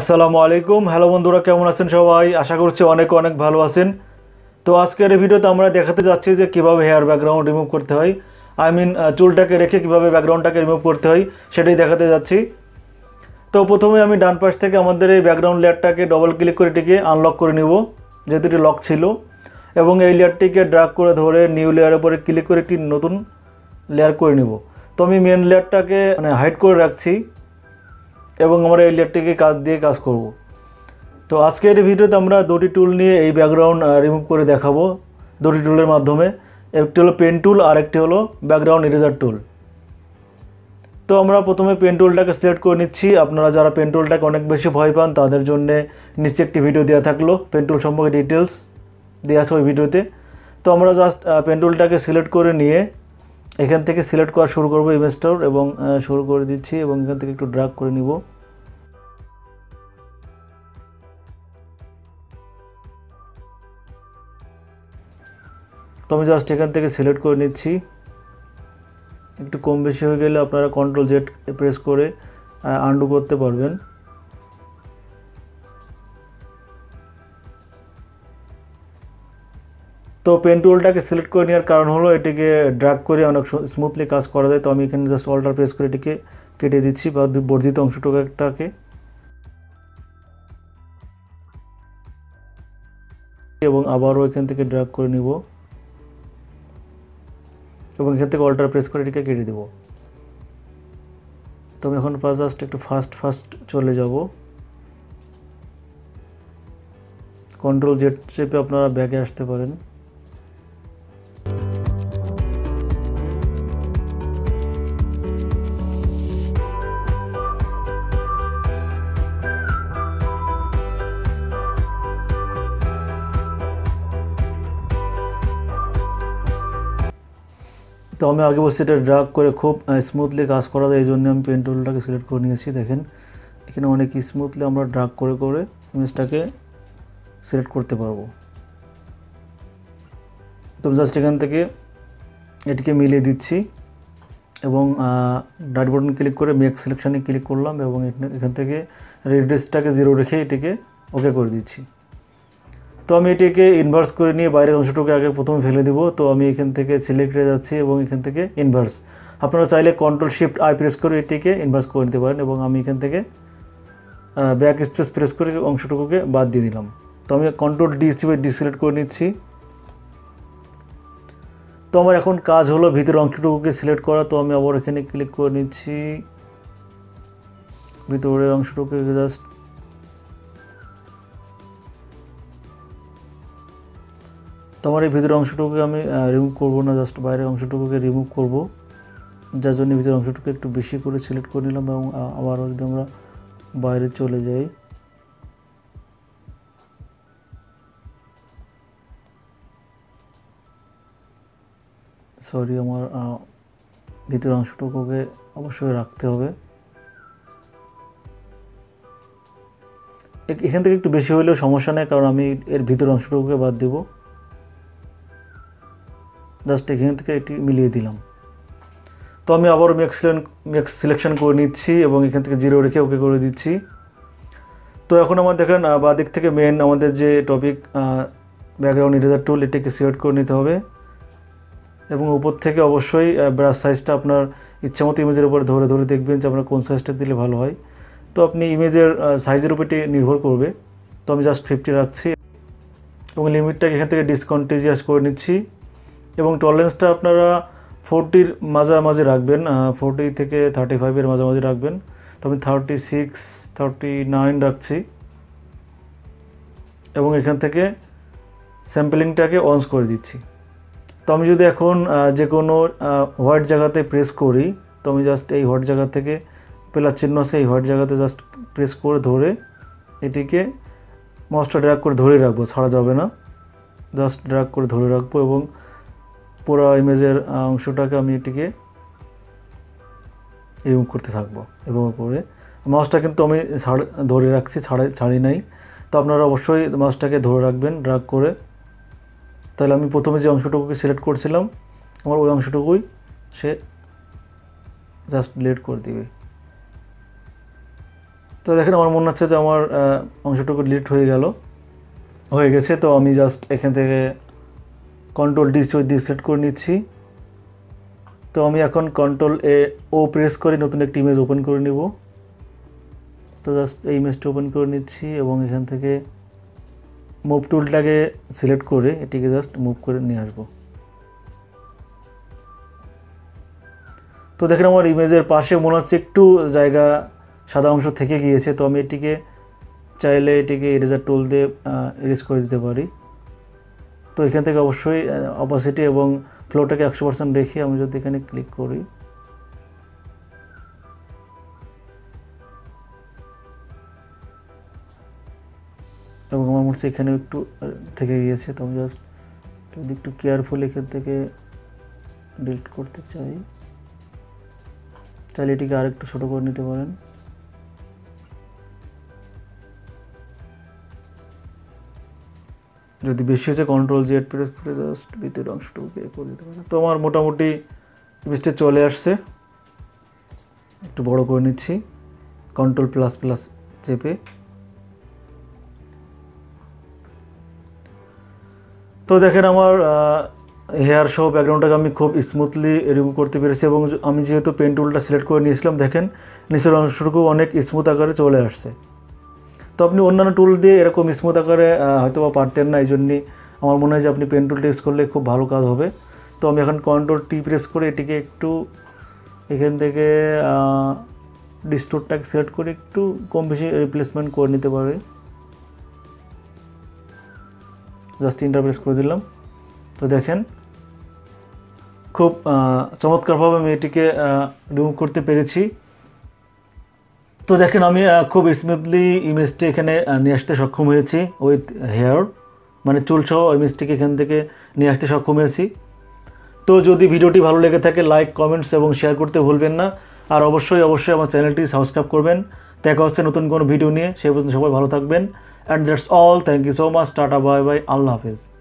আসসালামু আলাইকুম। হ্যালো বন্ধুরা, কেমন আছেন সবাই? আশা করছি অনেক অনেক ভালো আছেন। তো আজকের এই ভিডিওতে আমরা দেখাতে যাচ্ছি যে কীভাবে হেয়ার ব্যাকগ্রাউন্ড রিমুভ করতে হয়, আই মিন চুলটাকে রেখে কীভাবে ব্যাকগ্রাউন্ডটাকে রিমুভ করতে হয় সেটাই দেখাতে যাচ্ছি। তো প্রথমে আমি ডান পাশ থেকে আমাদের এই ব্যাকগ্রাউন্ড লেয়ারটাকে ডবল ক্লিক করে এটিকে আনলক করে নিব, যেহেতু এটি লক ছিল, এবং এই লেয়ারটিকে ড্র্যাগ করে ধরে নিউ লেয়ারের উপরে ক্লিক করে একটি নতুন লেয়ার করে নিব। তো আমি মেন লেয়ারটাকে হাইড করে রাখছি এবং আমরা এই লেয়ারটিকে কাজ দিয়ে কাজ করব। তো আজকের এই ভিডিওতে আমরা দুটি টুল নিয়ে এই ব্যাকগ্রাউন্ড রিমুভ করে দেখাবো দুটি টুলের মাধ্যমে। একটি হলো পেন টুল আর একটি হলো ব্যাকগ্রাউন্ড ইরেজার টুল। তো আমরা প্রথমে পেন টুলটাকে সিলেক্ট করে নিচ্ছি। আপনারা যারা পেন টুলটাকে অনেক বেশি ভয় পান তাদের জন্যে নিচে একটি ভিডিও দেওয়া থাকলো, পেন টুল সম্পর্কে ডিটেলস দেওয়া আছে ওই ভিডিওতে। তো আমরা জাস্ট পেন টুলটাকে সিলেক্ট করে নিয়ে এখান থেকে সিলেক্ট করা শুরু করব ইমেজটার, এবং শুরু করে দিচ্ছি এবং এখান থেকে একটু ড্র্যাগ করে নিব। তো আমি জাস্ট এখান থেকে সিলেক্ট করে নিচ্ছি, একটু কম বেশি হয়ে গেলে আপনারা কন্ট্রোল জেড প্রেস করে আনডু করতে পারবেন। তো পেন টুলটাকে সিলেক্ট করে নেওয়ার কারণ হলো এটিকে ড্র্যাগ করে অনেক স্মুথলি কাজ করা যায়। তো আমি এখানে জাস্ট অল্টার প্রেস করে এটিকে কেটে দিচ্ছি বা বর্ধিত অংশটাকে, এবং আবারও এখান থেকে ড্র্যাগ করে নিব এবং এখান থেকে অল্টার প্রেস করে এটিকে কেটে দেব। তো আমি এখন জাস্ট একটু ফাস্ট চলে যাব, কন্ট্রোল জেড চেপে আপনারা ব্যাগে আসতে পারেন। তো আমি আগে বলছি এটা ড্র্যাগ করে খুব স্মুথলি কাজ করা যায়, এই জন্য আমি পেন টুলটাকে সিলেক্ট করে নিয়েছি। দেখেন এখানে অনেক স্মুথলি আমরা ড্র্যাগ করে ইমেজটাকে সিলেক্ট করতে পারবো। তো জাস্ট এখান থেকে এটিকে মিলিয়ে দিচ্ছি এবং ডাট বাটন ক্লিক করে মেক সিলেকশানে ক্লিক করলাম এবং এখান থেকে রেডিয়াসটাকে 0 রেখে এটিকে ওকে করে দিচ্ছি। তো আমি এটিকে ইনভার্স করে নিয়ে বাইরের অংশটুকু আগে প্রথমে ফেলে দেবো। তো আমি এখান থেকে সিলেক্টে যাচ্ছি এবং এখান থেকে ইনভার্স, আপনারা চাইলে কন্ট্রোল শিফট আই প্রেস করে এটিকে ইনভার্স করে নিতে পারেন, এবং আমি এখান থেকে ব্যাক স্পেস প্রেস করে অংশটুকুকে বাদ দিয়ে দিলাম। তো আমি কন্ট্রোল ডি চিপে ডিসিলেক্ট করে নিচ্ছি। তো আমার এখন কাজ হলো ভিতরের অংশটুকুকে সিলেক্ট করা। তো আমি আবার এখানে ক্লিক করে নিচ্ছি, ভিতরের অংশটুকুকে জাস্ট তোমার এই ভিতরের অংশটুকুকে আমি রিমুভ করব না, জাস্ট বাইরের অংশটুকুকে রিমুভ করব, যার জন্য ভিতরের অংশটুকু একটু বেশি করে সিলেক্ট করে নিলাম। এবং আবারও যদি আমরা বাইরে চলে যাই, সরি, আমার ভিতরের অংশটুকুকে অবশ্যই রাখতে হবে। এখান থেকে একটু বেশি হলেও সমস্যা নেই, কারণ আমি এর ভিতরের অংশটুকুকে বাদ দেবো। জাস্ট এখান থেকে এটি মিলিয়ে দিলাম। তো আমি আবারও মেক সিলেকশন করে নিচ্ছি এবং এখান থেকে 0 রেখে ওকে করে দিচ্ছি। তো এখন আমার দেখেন বাঁ দিক থেকে মেন আমাদের যে টপিক ব্যাকগ্রাউন্ড ইরেজার টুল, এটিকে সিলেক্ট করে নিতে হবে এবং উপর থেকে অবশ্যই ব্রাশ সাইজটা আপনার ইচ্ছামতো ইমেজের উপরে ধরে দেখবেন যে আপনার কোন সাইজটা দিলে ভালো হয়। তো আপনি ইমেজের সাইজের উপর এটি নির্ভর করবে। তো আমি জাস্ট 50 রাখছি এবং লিমিটটাকে এখান থেকে ডিসকন্টিনিউয়াস করে নিচ্ছি, এবং টলারেন্সটা আপনারা 40-র মাঝামাঝি রাখবেন, 40 থেকে 35-এর মাঝামাঝি রাখবেন। তো আমি 36-39 রাখছি এবং এখান থেকে স্যাম্পলিংটাকে অনস করে দিচ্ছি। তো আমি যদি এখন যে কোনো হোয়াইট জায়গাতে প্রেস করি, তো আমি জাস্ট এই হোয়াইট জায়গা থেকে প্লাস চিহ্ন আছে, এই হোয়াইট জায়গাতে জাস্ট প্রেস করে ধরে এটিকে মাউসটা ড্র্যাগ করে ধরে রাখবো, ছাড়া যাবে না, জাস্ট ড্র্যাগ করে ধরে রাখবো এবং পুরো ইমেজের অংশটাকে আমি এটিকে রিমুভ করতে থাকবো। এবং করে মাউসটা কিন্তু আমি ধরে রাখছি, ছাড়ি নাই। তো আপনারা অবশ্যই মাউসটাকে ধরে রাখবেন ড্র্যাগ করে। তাহলে আমি প্রথমে যে অংশটুকুকে সিলেক্ট করছিলাম আমার ওই অংশটুকুই সে জাস্ট ডিলিট করে দিবে। তো দেখেন আমার মনে হচ্ছে যে আমার অংশটুকু ডিলিট হয়ে গেছে। তো আমি জাস্ট এখান থেকে কন্ট্রোল ডি সিলেক্ট করে নিচ্ছি। তো আমি এখন কন্ট্রোল এ ও প্রেস করে নতুন একটি ইমেজ ওপেন করে নিব। তো জাস্ট এই ইমেজটা ওপেন করে নিচ্ছি এবং এখান থেকে মুভ টুলটাকে সিলেক্ট করে এটিকে জাস্ট মুভ করে নিয়ে আসবো। তো দেখেন আমার ইমেজের পাশে মনে হচ্ছে একটু জায়গা সাদা অংশ থেকে গিয়েছে। তো আমি এটিকে চাইলে এটিকে ইরেজার টুল দিয়ে ইরেজ করে দিতে পারি। তো এখান থেকে অবশ্যই অপাসিটি এবং ফ্লোটাকে 100% রেখে আমি যদি এখানে ক্লিক করি, তবে আমার মনে হচ্ছে এখানে একটু থেকে গিয়েছে। তো আমি জাস্ট যদি একটু কেয়ারফুল এখান থেকে ডিলিট করতে চাই, চাইলে এটিকে আরেকটু ছোটো করে নিতে পারেন। যদি বেশি হচ্ছে কন্ট্রোল জেড প্রেস করে জাস্ট ভিতরের অংশটুকু বের করে দিতে পারেন। তো আমার মোটামুটি ইমেজটা চলে আসছে। একটু বড় করে নিচ্ছি কন্ট্রোল প্লাস প্লাস চেপে। তো দেখেন আমার হেয়ার সহ ব্যাকগ্রাউন্ডটাকে আমি খুব স্মুথলি রিমুভ করতে পেরেছি এবং আমি যেহেতু পেন টুলটা সিলেক্ট করে নিয়েছিলাম, দেখেন নিচের অংশটুকু অনেক স্মুথ আকারে চলে আসছে। তো আপনি অন্যান্য টুল দিয়ে এরকম স্মুথ আকারে হয়তো বা পারতেন না, এই জন্যে আমার মনে হয় যে আপনি পেন টুলটা ইউজ করলে খুব ভালো কাজ হবে। তো আমি এখন কন্ট্রোল টি প্রেস করে এটিকে একটু এখান থেকে ডিস্টোরটাকে সিলেক্ট করে একটু কম বেশি রিপ্লেসমেন্ট করে নিতে পারি। জাস্ট ইন্টারপ্রেস করে দিলাম। তো দেখেন খুব চমৎকারভাবে আমি এটিকে রিমুভ করতে পেরেছি। তো দেখেন আমি খুব স্মুথলি ইমেজটি এখানে নিয়ে আসতে সক্ষম হয়েছি উইথ হেয়ার, মানে চুলসহ ইমেজটিকে এখান থেকে নিয়ে আসতে সক্ষম হয়েছি। তো যদি ভিডিওটি ভালো লেগে থাকে লাইক, কমেন্টস এবং শেয়ার করতে ভুলবেন না। আর অবশ্যই অবশ্যই আমার চ্যানেলটি সাবস্ক্রাইব করবেন। দেখা হচ্ছে নতুন কোনো ভিডিও নিয়ে। সেই পর্যন্ত সবাই ভালো থাকবেন। And that's all. Thank you so much. Tata, bye bye, আল্লাহ হাফেজ।